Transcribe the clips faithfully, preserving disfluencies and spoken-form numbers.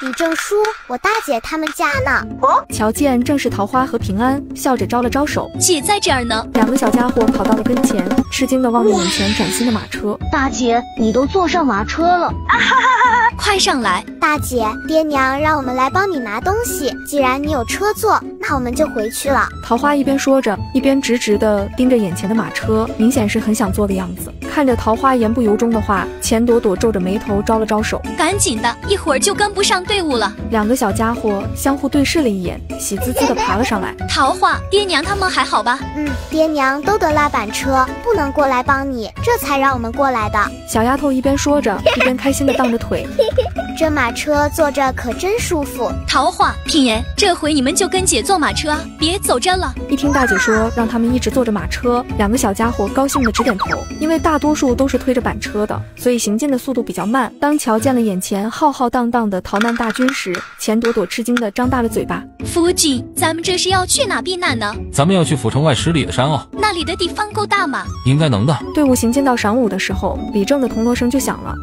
李正书，我大姐他们家呢。哦，瞧见正是桃花和平安，笑着招了招手。姐在这儿呢。两个小家伙跑到了跟前，吃惊的望着眼前崭新的马车。大姐，你都坐上马车了？啊哈哈哈！快上来！大姐，爹娘让我们来帮你拿东西。既然你有车坐，那我们就回去了。桃花一边说着，一边直直的盯着眼前的马车，明显是很想坐的样子。看着桃花言不由衷的话，钱朵朵皱着眉头招了招手。赶紧的，一会儿就跟不上队伍了。两个小家伙相互对视了一眼，喜滋滋地爬了上来。桃花，爹娘他们还好吧？嗯，爹娘都得拉板车，不能过来帮你，这才让我们过来的。小丫头一边说着，一边开心地荡着腿。这马车坐着可真舒服。桃花，品言，这回你们就跟姐坐马车啊，别走针了。一听大姐说让他们一直坐着马车，两个小家伙高兴地直点头，因为大多数都是推着板车的，所以行进的速度比较慢。当瞧见了眼前浩浩荡荡的逃难大军时，钱朵朵吃惊的张大了嘴巴。夫君，咱们这是要去哪避难呢？咱们要去府城外十里的山坳、哦，那里的地方够大吗？应该能的。队伍行进到晌午的时候，李正的铜锣声就响了。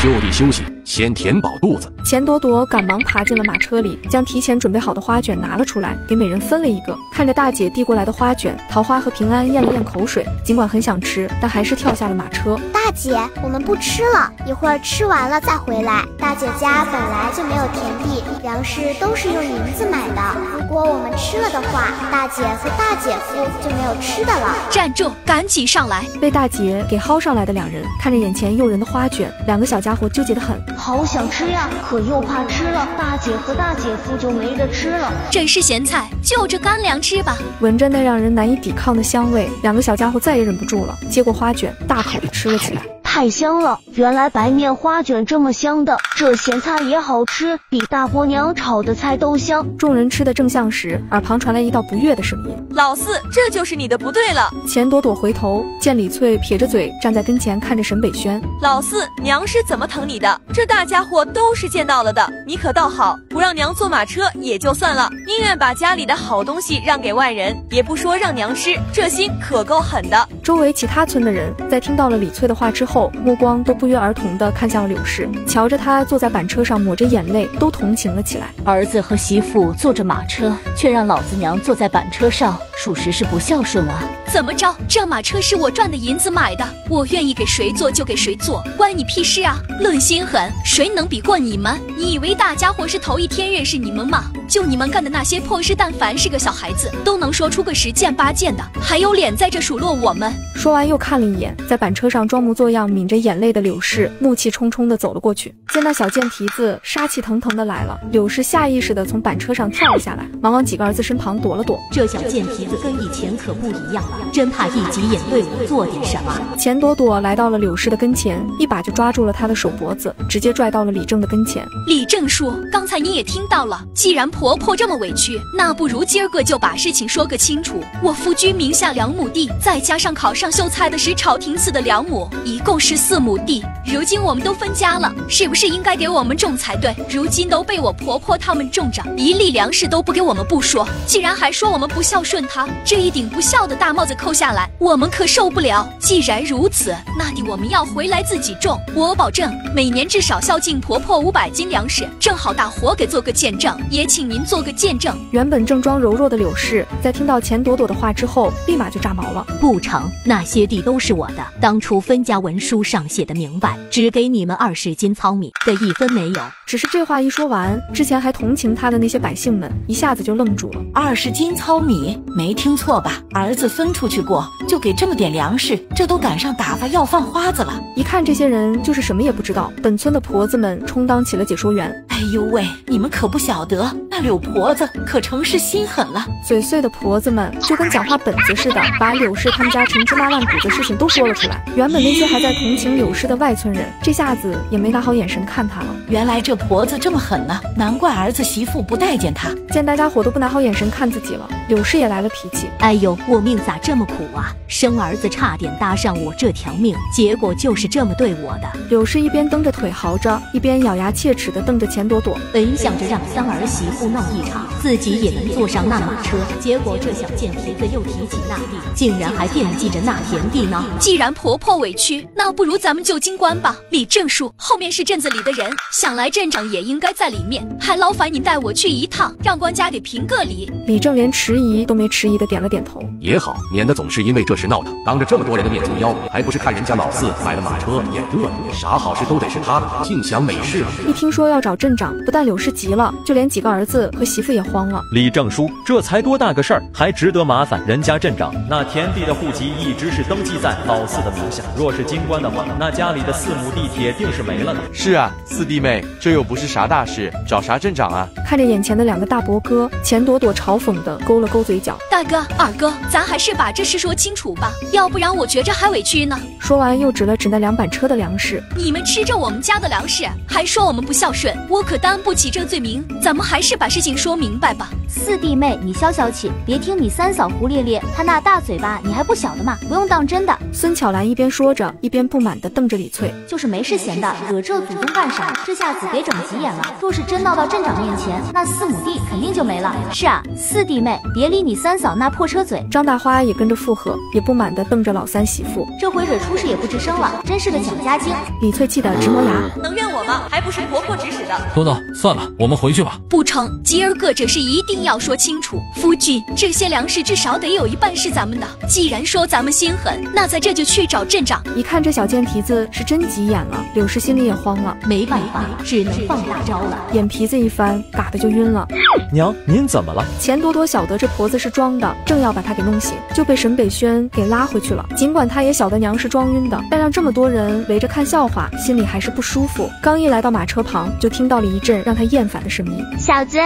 就地休息，先填饱肚子。钱朵朵赶忙爬进了马车里，将提前准备好的花卷拿了出来，给每人分了一个。看着大姐递过来的花卷，桃花和平安咽了咽口水，尽管很想吃，但还是跳下了马车。大姐，我们不吃了，一会儿吃完了再回来。大姐家本来就没有田地，粮食都是用银子买的，如果我们吃了的话，大姐和大姐夫就没有吃的了。站住，赶紧上来！被大姐给薅上来的两人看着眼前诱人的花卷，两个小家家伙纠结得很，好想吃呀，可又怕吃了大姐和大姐夫就没得吃了。这是咸菜，就着干粮吃吧。闻着那让人难以抵抗的香味，两个小家伙再也忍不住了，接过花卷，大口地吃了起来。太香了！原来白面花卷这么香的，这咸菜也好吃，比大伯娘炒的菜都香。众人吃的正香时，耳旁传来一道不悦的声音：“老四，这就是你的不对了。”钱朵朵回头见李翠撇着嘴站在跟前，看着沈北轩：“老四，娘是怎么疼你的？这大家伙都是见到了的，你可倒好，不让娘坐马车也就算了，宁愿把家里的好东西让给外人，也不说让娘吃，这心可够狠的。”周围其他村的人在听到了李翠的话之后，目光都不约而同地看向了柳氏，瞧着他坐在板车上抹着眼泪，都同情了起来。儿子和媳妇坐着马车，却让老子娘坐在板车上，属实是不孝顺啊！怎么着，这马车是我赚的银子买的，我愿意给谁坐就给谁坐，关你屁事啊！论心狠，谁能比过你们？你以为大家伙是头一天认识你们吗？就你们干的那些破事，但凡是个小孩子都能说出个十件八件的，还有脸在这数落我们？说完又看了一眼在板车上装模作样抿着眼泪的柳氏，怒气冲冲地走了过去。见那小贱蹄子杀气腾腾地来了，柳氏下意识地从板车上跳了下来，忙往几个儿子身旁躲了躲。这小贱蹄子跟以前可不一样了，真怕一急眼对我做点什么。钱朵朵来到了柳氏的跟前，一把就抓住了他的手脖子，直接拽到了李正的跟前。李正说，刚才你也听到了，既然婆婆这么委屈，那不如今儿个就把事情说个清楚。我夫君名下两亩地，再加上考上秀才的时朝廷赐的两亩，一共是十四亩地，如今我们都分家了，是不是应该给我们种才对？如今都被我婆婆他们种着，一粒粮食都不给我们不说，既然还说我们不孝顺她，这一顶不孝的大帽子扣下来，我们可受不了。既然如此，那地我们要回来自己种，我保证每年至少孝敬婆婆五百斤粮食，正好大伙给做个见证，也请您做个见证。原本正装柔弱的柳氏在听到钱朵朵的话之后，立马就炸毛了。不成，那些地都是我的，当初分家文书上写的明白，只给你们二十斤糙米，的一分没有。只是这话一说完，之前还同情他的那些百姓们一下子就愣住了。二十斤糙米，没听错吧？儿子分出去过，就给这么点粮食，这都赶上打发要饭花子了。一看这些人就是什么也不知道，本村的婆子们充当起了解说员。哎呦喂，你们可不晓得，那柳婆子可诚实心狠了。嘴碎的婆子们就跟讲话本子似的，把柳氏他们家陈芝麻烂谷的事情都说了出来。原本那些还在同情柳氏的外村人，这下子也没拿好眼神看他了。原来这婆子这么狠呢、啊，难怪儿子媳妇不待见他。见大家伙都不拿好眼神看自己了，柳氏也来了脾气。哎呦，我命咋这么苦啊，生儿子差点搭上我这条命，结果就是这么对我的。柳氏一边蹬着腿嚎着，一边咬牙切齿地瞪着钱朵朵本想着让三儿媳妇闹一场，自己也能坐上那马车，结果这小贱蹄子又提起那地，竟然还惦记着那田地呢。既然婆婆委屈，那不如咱们就京官吧。李正叔，后面是镇子里的人，想来镇长也应该在里面，还劳烦你带我去一趟，让官家给评个理。李正元迟疑都没迟疑的点了点头，也好，免得总是因为这事闹腾。当着这么多人的面作妖，还不是看人家老四买了马车也热闹，啥好事都得是他的，尽享美事。一听说要找镇长，不但柳氏急了，就连几个儿子和媳妇也慌了。李正叔，这才多大个事儿，还值得麻烦人家镇长？那田地的户籍一直是登记在老四的名下，若是京官的话，那家里的四亩地铁定是没了的。是啊，四弟妹，这又不是啥大事，找啥镇长啊？看着眼前的两个大伯哥，钱朵朵嘲讽的勾了勾嘴角。大哥、二哥，咱还是把这事说清楚吧，要不然我觉着还委屈呢。说完又指了指那两板车的粮食，你们吃着我们家的粮食，还说我们不孝顺，我可担不起这罪名。咱们还是把事情说明白吧。四弟妹，你消消气，别听你三嫂胡咧咧，她那大嘴巴你还不晓得吗？不用当真的。孙巧兰一边说着，一边不满地瞪着李翠，就是没事闲的，惹这祖宗干啥？这下子给整急眼了。若是真闹到镇长面前，那四亩地肯定就没了。是啊，四弟妹，别理你三嫂那破车嘴。张大花也跟着附和，也不满地瞪着老三媳妇，这回惹出事也不吱声了，真是个蒋家精。李翠气得直磨牙，能怨我吗？还不是婆婆指使的。多多，算了，我们回去吧。不成，今儿个这事一定要说清楚。夫君，这些粮食至少得有一半是咱们的，既然说咱们心狠，那咱这就去找镇长。一看这小贱蹄子是真急眼了，柳氏心里也慌了，没办法，只能放大招了。眼皮子一翻，嘎的就晕了。娘，您怎么了？钱多多晓得这婆子是装的，正要把她给弄醒，就被沈北轩给拉回去了。尽管她也晓得娘是装晕的，但让这么多人围着看笑话，心里还是不舒服。刚一来到马车旁，就听到了一阵让她厌烦的声音：小子。